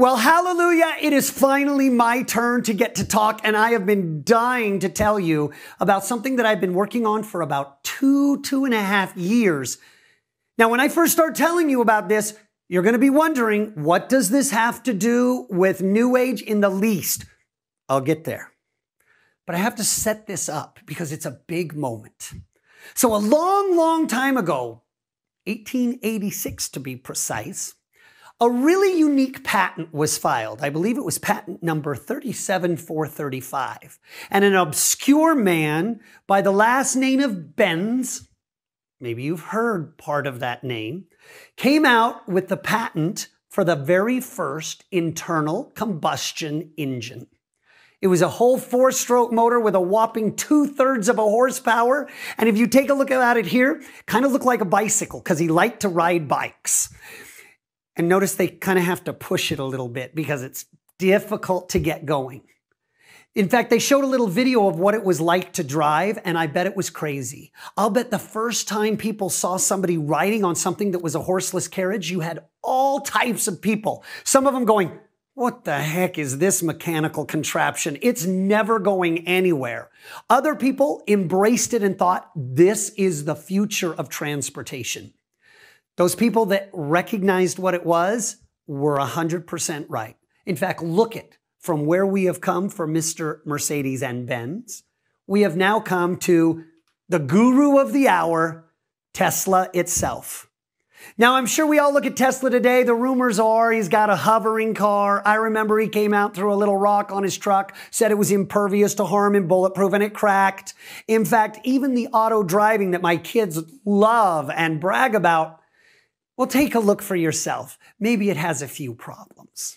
Well, hallelujah, it is finally my turn to get to talk, and I have been dying to tell you about something that I've been working on for about two and a half years. Now, when I first start telling you about this, you're going to be wondering, what does this have to do with New Age in the least? I'll get there. But I have to set this up because it's a big moment. So a long, long time ago, 1886 to be precise, a really unique patent was filed. I believe it was patent number 37435. And an obscure man by the last name of Benz, maybe you've heard part of that name, came out with the patent for the very first internal combustion engine. It was a whole 4-stroke motor with a whopping 2/3 of a horsepower. And if you take a look at it here, kind of looked like a bicycle because he liked to ride bikes. And notice they kind of have to push it a little bit because it's difficult to get going. In fact, they showed a little video of what it was like to drive, and I bet it was crazy. I'll bet the first time people saw somebody riding on something that was a horseless carriage, you had all types of people. Some of them going, "What the heck is this mechanical contraption? It's never going anywhere." Other people embraced it and thought, this is the future of transportation. Those people that recognized what it was were 100% right. In fact, look it, from where we have come from Mr. Mercedes and Benz, we have now come to the guru of the hour, Tesla itself. Now, I'm sure we all look at Tesla today. The rumors are he's got a hovering car. I remember he came out, threw a little rock on his truck, said it was impervious to harm and bulletproof, and it cracked. In fact, even the auto driving that my kids love and brag about, well, take a look for yourself. Maybe it has a few problems.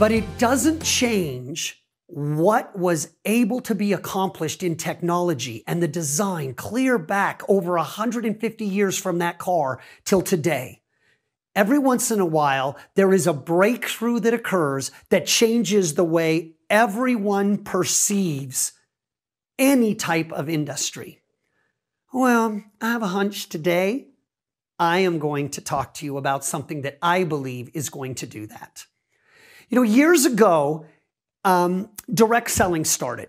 But it doesn't change what was able to be accomplished in technology and the design clear back over 150 years from that car till today. Every once in a while, there is a breakthrough that occurs that changes the way everyone perceives any type of industry. Well, I have a hunch today I am going to talk to you about something that I believe is going to do that. You know, years ago, direct selling started.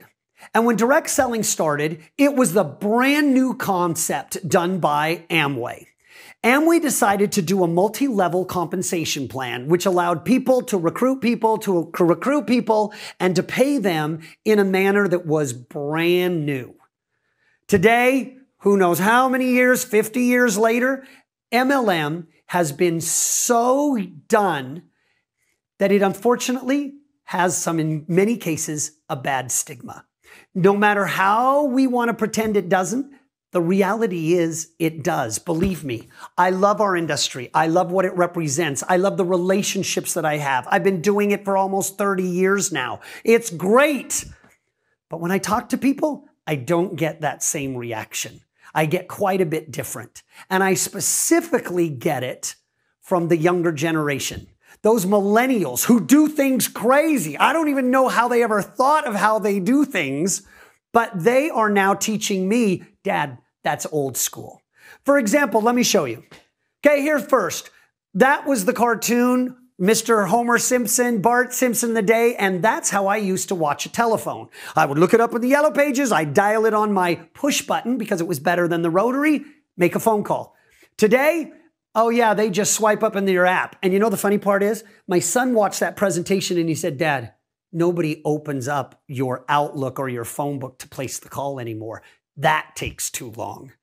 And when direct selling started, it was the brand new concept done by Amway. Amway decided to do a multi-level compensation plan, which allowed people to recruit people, and to pay them in a manner that was brand new. Today, who knows how many years, 50 years later, MLM has been so done that it unfortunately has some, in many cases, a bad stigma. No matter how we want to pretend it doesn't, the reality is it does. Believe me, I love our industry. I love what it represents. I love the relationships that I have. I've been doing it for almost 30 years now. It's great. But when I talk to people, I don't get that same reaction. I get quite a bit different. And I specifically get it from the younger generation. Those millennials who do things crazy. I don't even know how they ever thought of how they do things, but they are now teaching me, Dad, that's old school. For example, let me show you. Okay, here first. That was the cartoon, Mr. Homer Simpson, Bart Simpson the Day, and that's how I used to watch a telephone. I would look it up in the yellow pages. I'd dial it on my push button because it was better than the rotary, make a phone call. Today, oh yeah, they just swipe up in their app. And you know the funny part is, my son watched that presentation and he said, Dad, nobody opens up your Outlook or your phone book to place the call anymore. That takes too long.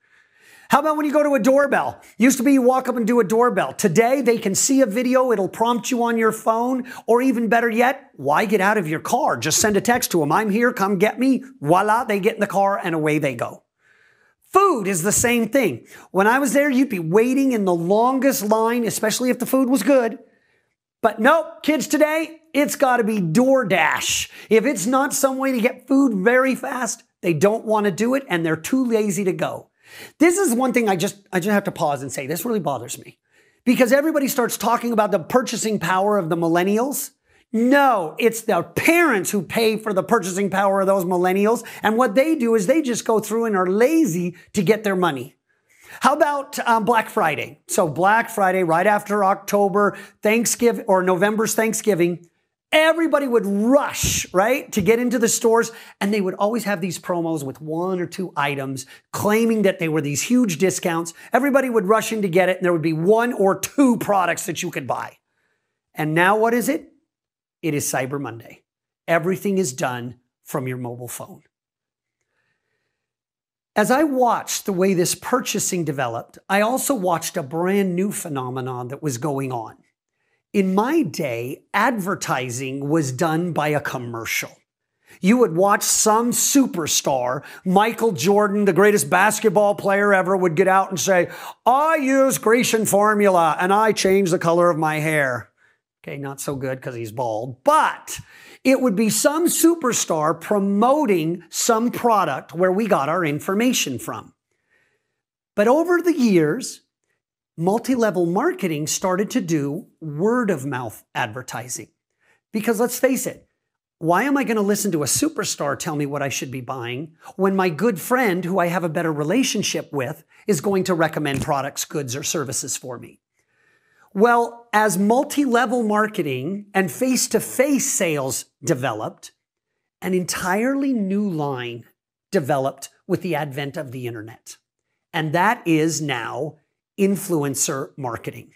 How about when you go to a doorbell? Used to be you walk up and do a doorbell. Today, they can see a video, it'll prompt you on your phone, or even better yet, why get out of your car? Just send a text to them, I'm here, come get me. Voila, they get in the car and away they go. Food is the same thing. When I was there, you'd be waiting in the longest line, especially if the food was good. But nope, kids today, it's got to be DoorDash. If it's not some way to get food very fast, they don't want to do it and they're too lazy to go. This is one thing I just have to pause and say, this really bothers me. Because everybody starts talking about the purchasing power of the millennials. No, it's the parents who pay for the purchasing power of those millennials. And what they do is they just go through and are lazy to get their money. How about Black Friday? So Black Friday, right after October, Thanksgiving, or November's Thanksgiving, everybody would rush, right, to get into the stores, and they would always have these promos with one or two items claiming that they were these huge discounts. Everybody would rush in to get it, and there would be one or two products that you could buy. And now what is it? It is Cyber Monday. Everything is done from your mobile phone. As I watched the way this purchasing developed, I also watched a brand new phenomenon that was going on. In my day, advertising was done by a commercial. You would watch some superstar, Michael Jordan, the greatest basketball player ever, would get out and say, I use Grecian formula and I change the color of my hair. Okay, not so good because he's bald, but it would be some superstar promoting some product where we got our information from. But over the years, multi-level marketing started to do word-of-mouth advertising. Because let's face it, why am I going to listen to a superstar tell me what I should be buying when my good friend, who I have a better relationship with, is going to recommend products, goods, or services for me? Well, as multi-level marketing and face-to-face sales developed, an entirely new line developed with the advent of the internet. And that is now influencer marketing.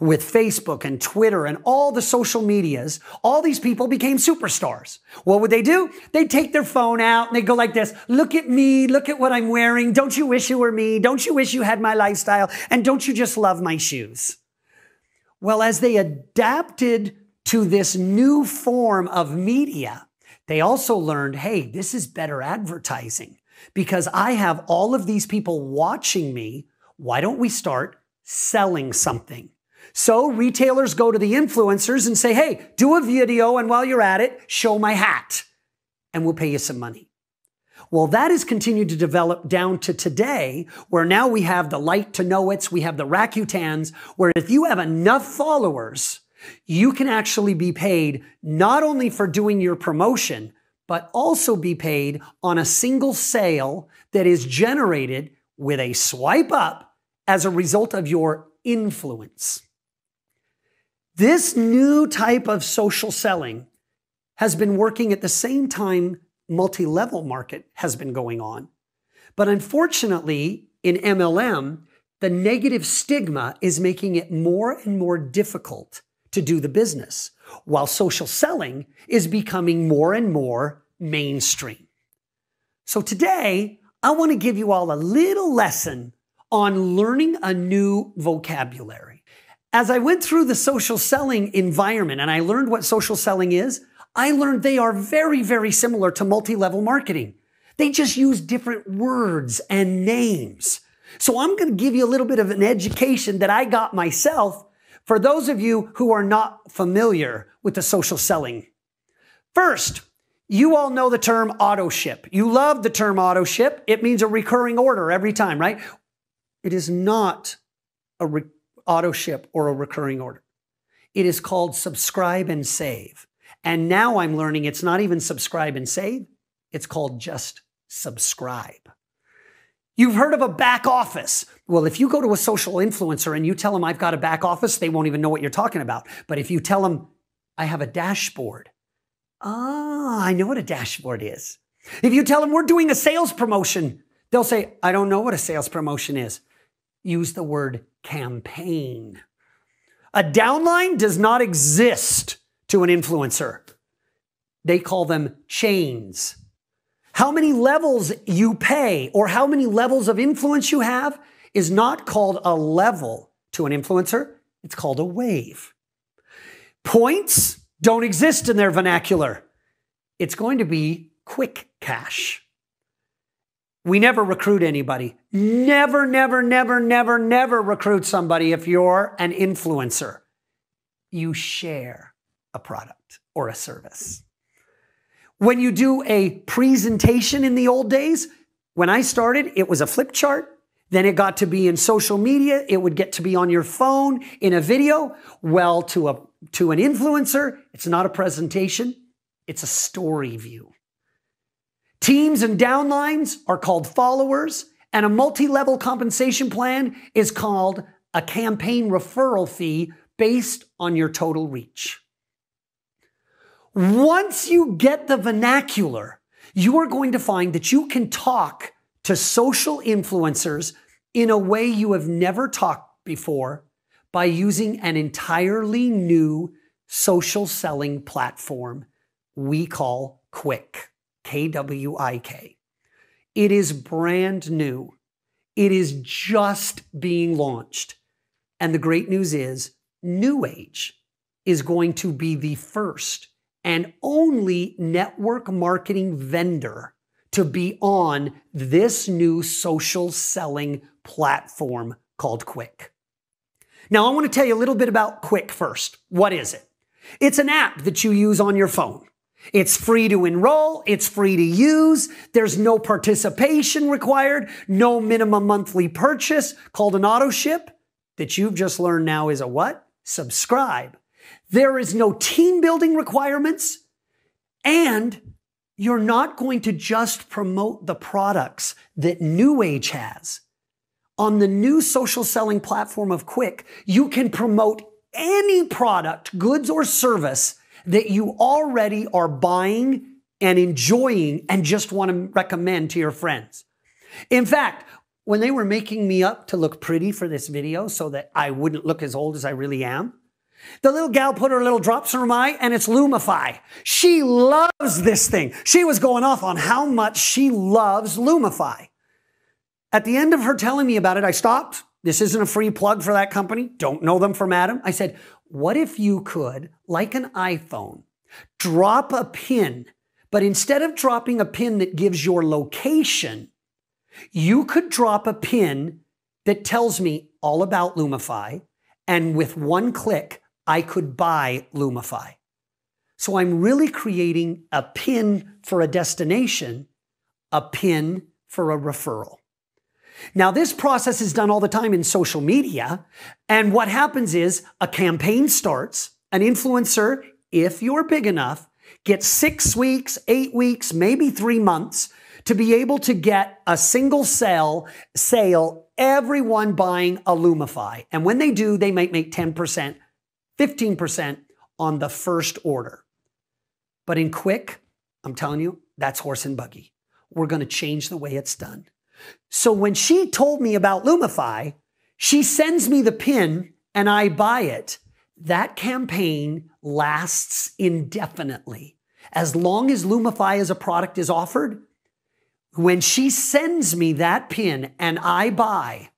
With Facebook and Twitter and all the social medias, all these people became superstars. What would they do? They'd take their phone out and they'd go like this. Look at me. Look at what I'm wearing. Don't you wish you were me? Don't you wish you had my lifestyle? And don't you just love my shoes? Well, as they adapted to this new form of media, they also learned, hey, this is better advertising because I have all of these people watching me. Why don't we start selling something? So retailers go to the influencers and say, hey, do a video, and while you're at it, show my hat, and we'll pay you some money. Well, that has continued to develop down to today, where now we have the Like to Know It's, we have the Rakutens, where if you have enough followers, you can actually be paid not only for doing your promotion, but also be paid on a single sale that is generated with a swipe up as a result of your influence. This new type of social selling has been working at the same time multi-level market has been going on. But unfortunately, in MLM, the negative stigma is making it more and more difficult to do the business, while social selling is becoming more and more mainstream. So today, I want to give you all a little lesson on learning a new vocabulary. As I went through the social selling environment and I learned what social selling is, I learned they are very, very similar to multi-level marketing. They just use different words and names. So I'm going to give you a little bit of an education that I got myself for those of you who are not familiar with the social selling. First, you all know the term auto ship. You love the term auto ship. It means a recurring order every time, right? It is not an auto ship or a recurring order. It is called subscribe and save. And now I'm learning it's not even subscribe and save. It's called just subscribe. You've heard of a back office. Well, if you go to a social influencer and you tell them I've got a back office, they won't even know what you're talking about. But if you tell them I have a dashboard, I know what a dashboard is. If you tell them we're doing a sales promotion, they'll say, I don't know what a sales promotion is. Use the word campaign. A downline does not exist to an influencer. They call them chains. How many levels you pay or how many levels of influence you have is not called a level to an influencer. It's called a wave. Points don't exist in their vernacular. It's going to be quick cash. We never recruit anybody. Never, never, never, never, never recruit somebody if you're an influencer. You share a product or a service. When you do a presentation in the old days, when I started, it was a flip chart. Then it got to be in social media. It would get to be on your phone, in a video. Well, to an influencer, it's not a presentation. It's a story view. Teams and downlines are called followers, and a multi-level compensation plan is called a campaign referral fee based on your total reach. Once you get the vernacular, you are going to find that you can talk to social influencers in a way you have never talked before by using an entirely new social selling platform we call Kwik. Kwik. It is brand new. It is just being launched. And the great news is, New Age is going to be the first and only network marketing vendor to be on this new social selling platform called Kwik. Now, I want to tell you a little bit about Kwik first. What is it? It's an app that you use on your phone. It's free to enroll. It's free to use. There's no participation required, no minimum monthly purchase, called an auto ship, that you've just learned now is a what? Subscribe. There is no team building requirements, and you're not going to just promote the products that New Age has. On the new social selling platform of Kwik, you can promote any product, goods, or service that you already are buying and enjoying and just want to recommend to your friends. In fact, when they were making me up to look pretty for this video so that I wouldn't look as old as I really am, the little gal put her little drops in her eye, and it's Lumify. She loves this thing. She was going off on how much she loves Lumify. At the end of her telling me about it, I stopped. This isn't a free plug for that company. Don't know them from Adam. I said, what if you could, like an iPhone, drop a pin, but instead of dropping a pin that gives your location, you could drop a pin that tells me all about Lumify, and with one click, I could buy Lumify. So I'm really creating a pin for a destination, a pin for a referral. Now, this process is done all the time in social media. And what happens is a campaign starts. An influencer, if you're big enough, gets 6 weeks, 8 weeks, maybe 3 months to be able to get a single sale, everyone buying a Lumify. And when they do, they might make 10%, 15% on the first order. But in Kwik, I'm telling you, that's horse and buggy. We're going to change the way it's done. So when she told me about Lumify, she sends me the pin and I buy it. That campaign lasts indefinitely. As long as Lumify as a product is offered, when she sends me that pin and I buy,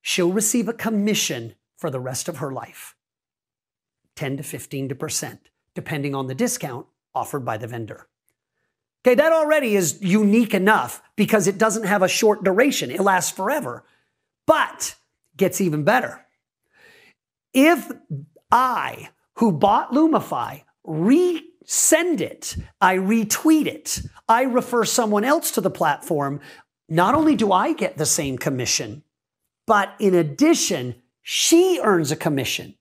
she'll receive a commission for the rest of her life. 10 to 15%, depending on the discount offered by the vendor. Okay, that already is unique enough because it doesn't have a short duration. It lasts forever, but gets even better. If I, who bought Lumify, resend it, I retweet it, I refer someone else to the platform, not only do I get the same commission, but in addition, she earns a commission.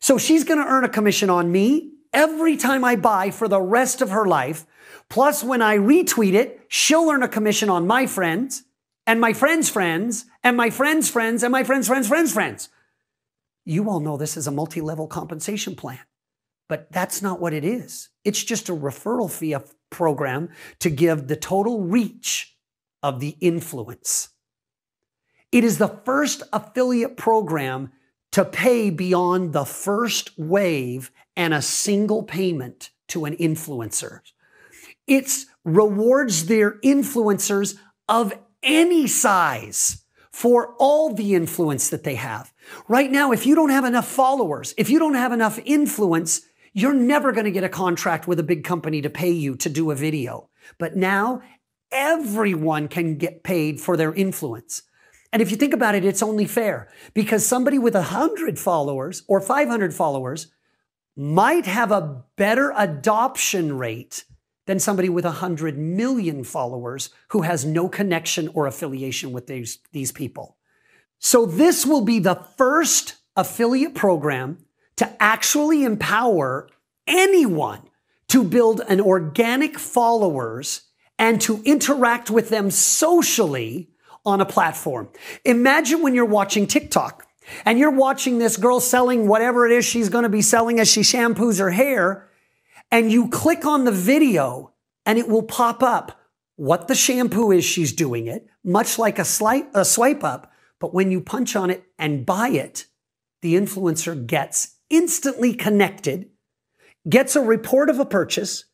So she's going to earn a commission on me every time I buy for the rest of her life. Plus, when I retweet it, she'll earn a commission on my friends and my friends' friends and my friends' friends and my friends' friends' friends' friends. You all know this is a multi-level compensation plan, but that's not what it is. It's just a referral fee program to give the total reach of the influence. It is the first affiliate program to pay beyond the first wave and a single payment to an influencer. It rewards their influencers of any size for all the influence that they have. Right now, if you don't have enough followers, if you don't have enough influence, you're never going to get a contract with a big company to pay you to do a video. But now, everyone can get paid for their influence. And if you think about it, it's only fair, because somebody with 100 followers or 500 followers might have a better adoption rate than somebody with 100 million followers who has no connection or affiliation with these people. So this will be the first affiliate program to actually empower anyone to build an organic followers and to interact with them socially on a platform. Imagine when you're watching TikTok and you're watching this girl selling whatever it is she's going to be selling as she shampoos her hair, and you click on the video and it will pop up what the shampoo is she's doing it, much like a swipe up, but when you punch on it and buy it, the influencer gets instantly connected, gets a report of a purchase,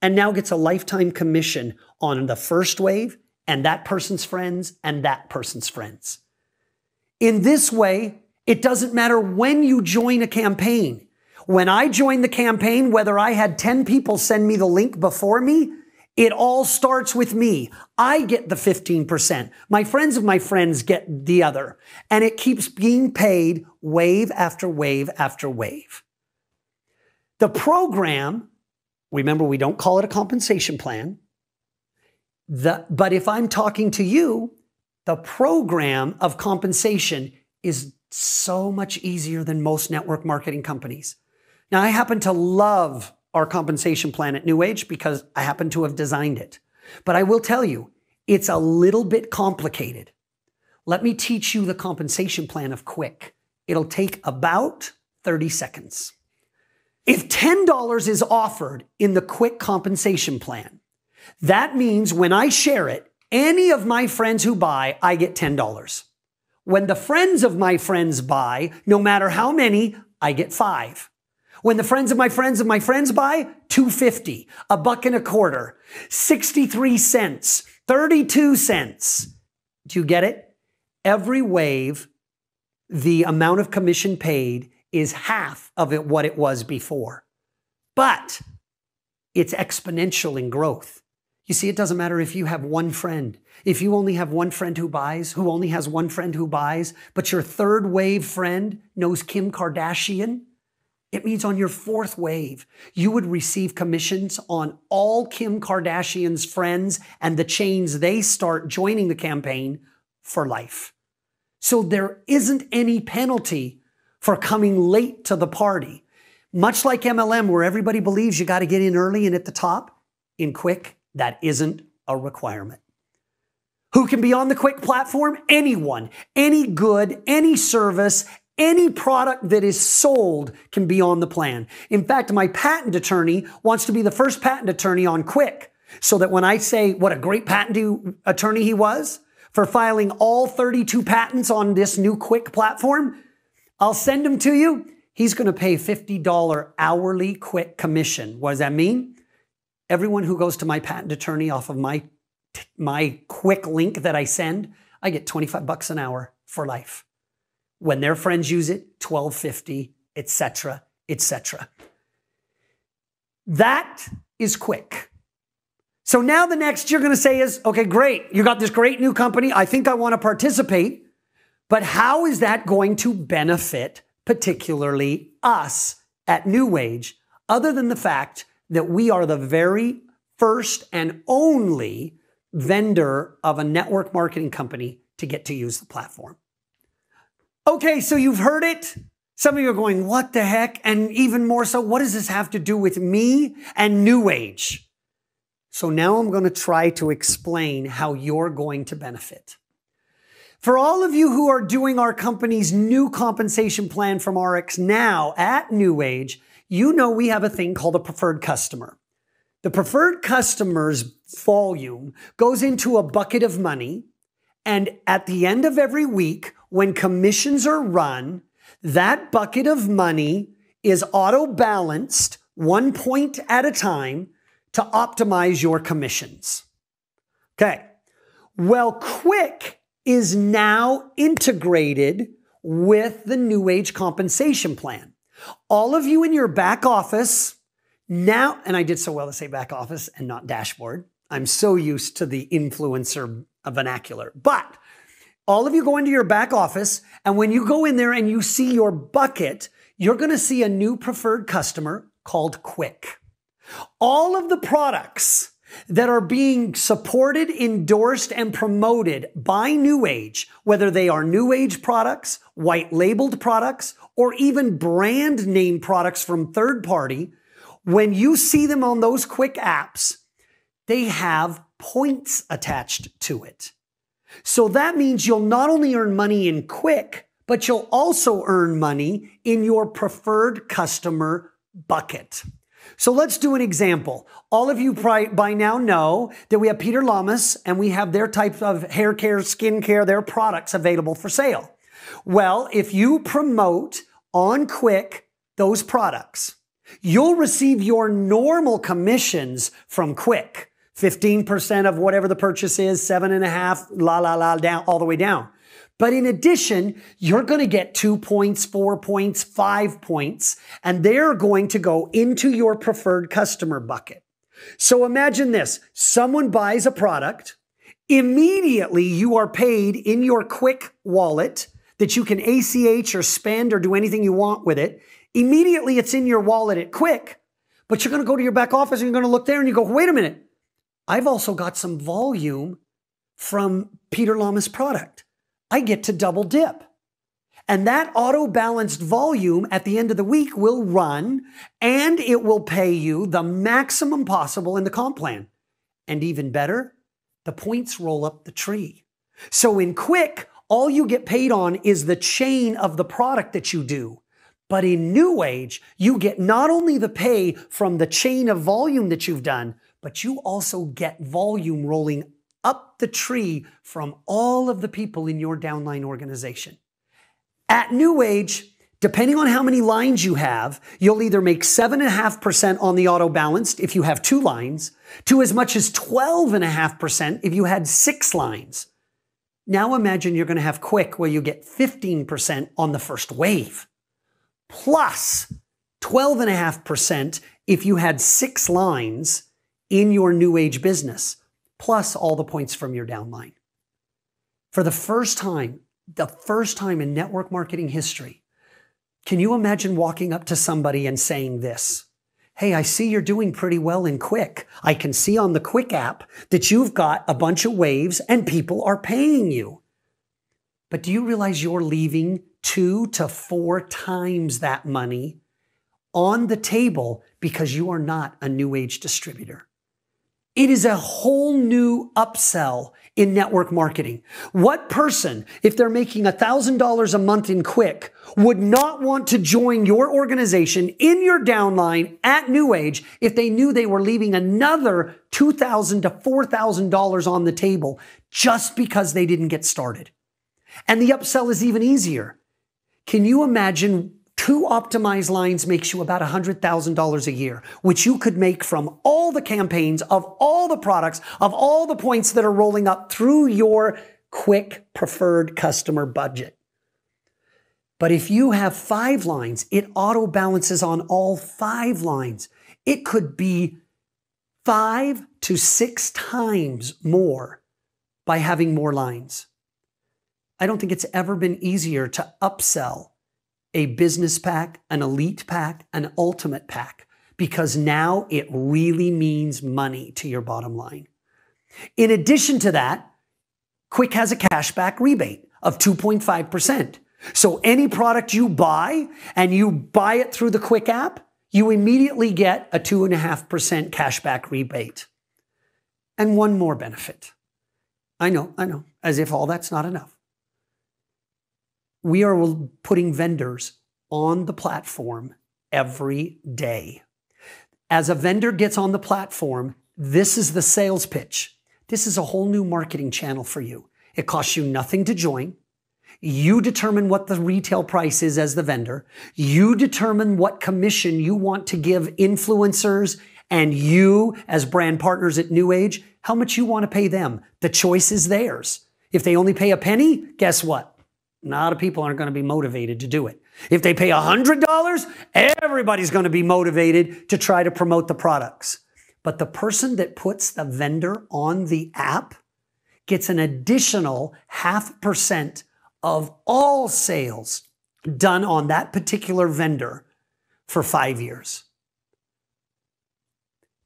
and now gets a lifetime commission on the first wave and that person's friends and that person's friends. In this way, it doesn't matter when you join a campaign. When I joined the campaign, whether I had 10 people send me the link before me, it all starts with me. I get the 15%. My friends of my friends get the other. And it keeps being paid wave after wave after wave. The program, remember, we don't call it a compensation plan. But if I'm talking to you, the program of compensation is so much easier than most network marketing companies. Now, I happen to love our compensation plan at New Age because I happen to have designed it. But I will tell you, it's a little bit complicated. Let me teach you the compensation plan of Kwik. It'll take about 30 seconds. If $10 is offered in the Kwik compensation plan, that means when I share it, any of my friends who buy, I get $10. When the friends of my friends buy, no matter how many, I get $5. When the friends of my friends buy, $2.50, $1.25, 63 cents, 32 cents. Do you get it? Every wave, the amount of commission paid is half of it what it was before. But it's exponential in growth. You see, it doesn't matter if you have one friend. If you only have one friend who buys, who only has one friend who buys, but your third wave friend knows Kim Kardashian, it means on your fourth wave, you would receive commissions on all Kim Kardashian's friends and the chains they start joining the campaign for life. So there isn't any penalty for coming late to the party. Much like MLM, where everybody believes you got to get in early and at the top, in Kwik, that isn't a requirement. Who can be on the Kwik platform? Anyone, any good, any service, any product that is sold can be on the plan. In fact, my patent attorney wants to be the first patent attorney on Kwik, so that when I say what a great patent attorney he was for filing all 32 patents on this new Kwik platform, I'll send him to you. He's going to pay $50 hourly Kwik commission. What does that mean? Everyone who goes to my patent attorney off of my Kwik link that I send, I get 25 bucks an hour for life. When their friends use it, $12.50, et cetera, et cetera. That is Kwik. So now the next you're going to say is, okay, great. You got this great new company. I think I want to participate. But how is that going to benefit particularly us at New Age, other than the fact that we are the very first and only vendor of a network marketing company to get to use the platform? Okay, so you've heard it. Some of you are going, what the heck? And even more so, what does this have to do with me and New Age? So now I'm going to try to explain how you're going to benefit. For all of you who are doing our company's new compensation plan from RX now at New Age, you know we have a thing called a preferred customer. The preferred customer's volume goes into a bucket of money, and at the end of every week, when commissions are run, that bucket of money is auto-balanced 1 point at a time to optimize your commissions. Okay. Well, Kwik is now integrated with the New Age compensation plan. All of you in your back office now, and I did so well to say back office and not dashboard. I'm so used to the influencer vernacular. But all of you go into your back office, and when you go in there and you see your bucket, you're going to see a new preferred customer called Kwik. All of the products that are being supported, endorsed, and promoted by New Age, whether they are New Age products, white labeled products, or even brand name products from third party, when you see them on those Kwik apps, they have points attached to it. So that means you'll not only earn money in Kwik, but you'll also earn money in your preferred customer bucket. So let's do an example. All of you by now know that we have Peter Lamas and we have their types of hair care, skin care, their products available for sale. Well, if you promote on Kwik those products, you'll receive your normal commissions from Kwik, 15% of whatever the purchase is, 7.5%, down, all the way down. But in addition, you're going to get 2 points, 4 points, 5 points, and they're going to go into your preferred customer bucket. So imagine this. Someone buys a product. Immediately, you are paid in your Kwik wallet that you can ACH or spend or do anything you want with it. Immediately, it's in your wallet at Kwik, but you're going to go to your back office and you're going to look there and you go, wait a minute. I've also got some volume from Peter Lamas' product. I get to double dip. And that auto-balanced volume at the end of the week will run and it will pay you the maximum possible in the comp plan. And even better, the points roll up the tree. So in Kwik, all you get paid on is the chain of the product that you do. But in New Age, you get not only the pay from the chain of volume that you've done, but you also get volume rolling up the tree from all of the people in your downline organization. At New Age, depending on how many lines you have, you'll either make 7.5% on the auto balanced if you have 2 lines, to as much as 12.5% if you had 6 lines. Now imagine you're going to have Kwik where you get 15% on the first wave, plus 12.5% if you had 6 lines in your New Age business, plus all the points from your downline. For the first time in network marketing history, can you imagine walking up to somebody and saying this? Hey, I see you're doing pretty well in Kwik. I can see on the Kwik app that you've got a bunch of waves and people are paying you. But do you realize you're leaving 2 to 4 times that money on the table because you are not a New Age distributor? It is a whole new upsell in network marketing. What person, if they're making $1,000 a month in Kwik, would not want to join your organization in your downline at New Age if they knew they were leaving another $2,000 to $4,000 on the table just because they didn't get started? And the upsell is even easier. Can you imagine 2 optimized lines makes you about $100,000 a year, which you could make from all the campaigns of all the products, of all the points that are rolling up through your Kwik preferred customer budget. But if you have 5 lines, it auto balances on all 5 lines. It could be 5 to 6 times more by having more lines. I don't think it's ever been easier to upsell a business pack, an elite pack, an ultimate pack, because now it really means money to your bottom line. In addition to that, Kwik has a cashback rebate of 2.5%. So any product you buy and you buy it through the Kwik app, you immediately get a 2.5% cashback rebate. And one more benefit. I know, as if all that's not enough. We are putting vendors on the platform every day. As a vendor gets on the platform, this is the sales pitch. This is a whole new marketing channel for you. It costs you nothing to join. You determine what the retail price is as the vendor. You determine what commission you want to give influencers and you as brand partners at New Age, how much you want to pay them. The choice is theirs. If they only pay a penny, guess what? A lot of people aren't going to be motivated to do it. If they pay $100, everybody's going to be motivated to try to promote the products. But the person that puts the vendor on the app gets an additional 0.5% of all sales done on that particular vendor for 5 years.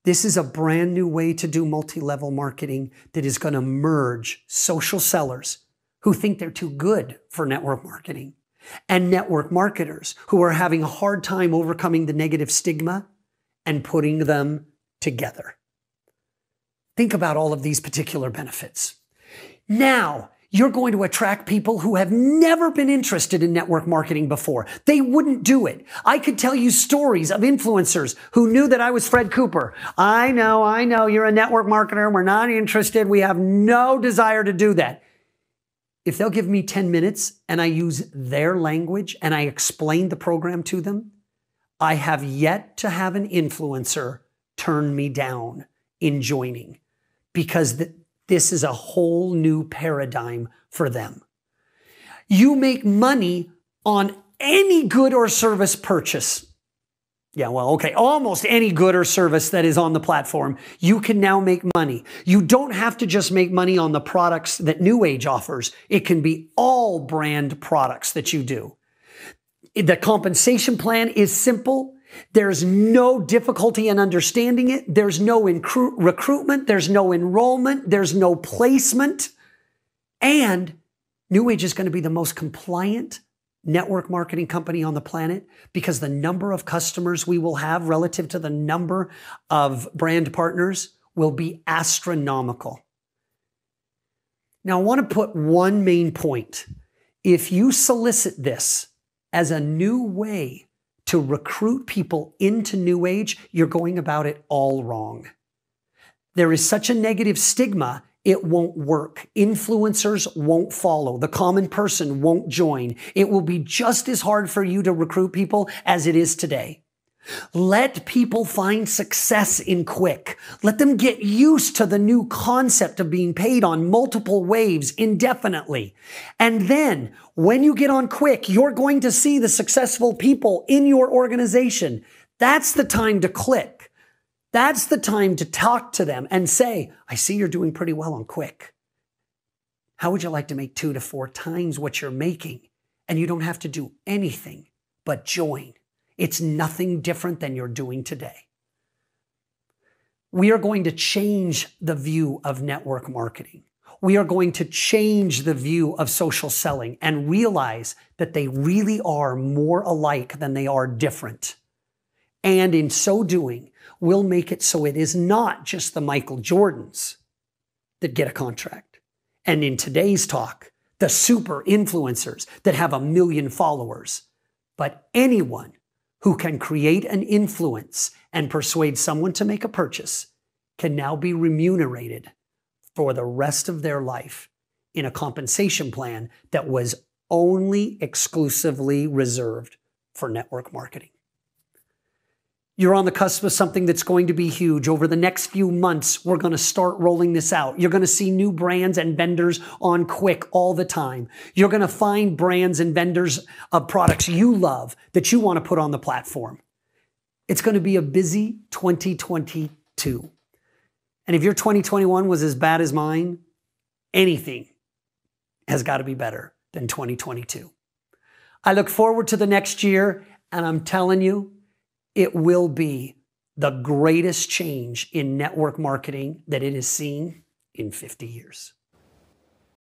This is a brand new way to do multi-level marketing that is going to merge social sellers who think they're too good for network marketing and network marketers who are having a hard time overcoming the negative stigma and putting them together. Think about all of these particular benefits. Now, you're going to attract people who have never been interested in network marketing before. They wouldn't do it. I could tell you stories of influencers who knew that I was Fred Cooper. I know, you're a network marketer. We're not interested. We have no desire to do that. If they'll give me 10 minutes and I use their language and I explain the program to them, I have yet to have an influencer turn me down in joining, because this is a whole new paradigm for them. You make money on any good or service purchase. Yeah, well, okay, almost any good or service that is on the platform, you can now make money. You don't have to just make money on the products that New Age offers. It can be all brand products that you do. The compensation plan is simple. There's no difficulty in understanding it. There's no recruitment. There's no enrollment. There's no placement. And New Age is going to be the most compliant network marketing company on the planet, because the number of customers we will have relative to the number of brand partners will be astronomical. Now, I want to put one main point. If you solicit this as a new way to recruit people into New Age, you're going about it all wrong. There is such a negative stigma, it won't work. Influencers won't follow. The common person won't join. It will be just as hard for you to recruit people as it is today. Let people find success in Kwik. Let them get used to the new concept of being paid on multiple waves indefinitely. And then when you get on Kwik, you're going to see the successful people in your organization. That's the time to click. That's the time to talk to them and say, I see you're doing pretty well on Kwik. How would you like to make 2 to 4 times what you're making? And you don't have to do anything but join. It's nothing different than you're doing today. We are going to change the view of network marketing. We are going to change the view of social selling and realize that they really are more alike than they are different. And in so doing, we'll make it so it is not just the Michael Jordans that get a contract. And in today's talk, the super influencers that have 1 million followers, but anyone who can create an influence and persuade someone to make a purchase can now be remunerated for the rest of their life in a compensation plan that was only exclusively reserved for network marketing. You're on the cusp of something that's going to be huge. Over the next few months, we're going to start rolling this out. You're going to see new brands and vendors on Kwik all the time. You're going to find brands and vendors of products you love that you want to put on the platform. It's going to be a busy 2022. And if your 2021 was as bad as mine, anything has got to be better than 2022. I look forward to the next year, and I'm telling you, it will be the greatest change in network marketing that it has seen in 50 years.